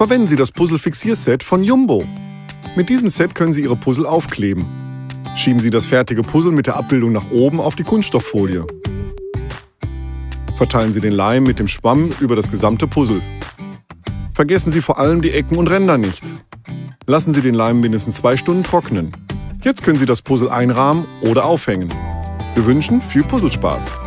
verwenden Sie das Puzzle-Fixierset von Jumbo. Mit diesem Set können Sie Ihre Puzzle aufkleben. Schieben Sie das fertige Puzzle mit der Abbildung nach oben auf die Kunststofffolie. Verteilen Sie den Leim mit dem Schwamm über das gesamte Puzzle. Vergessen Sie vor allem die Ecken und Ränder nicht. Lassen Sie den Leim mindestens 2 Stunden trocknen. Jetzt können Sie das Puzzle einrahmen oder aufhängen. Wir wünschen viel Puzzlespaß!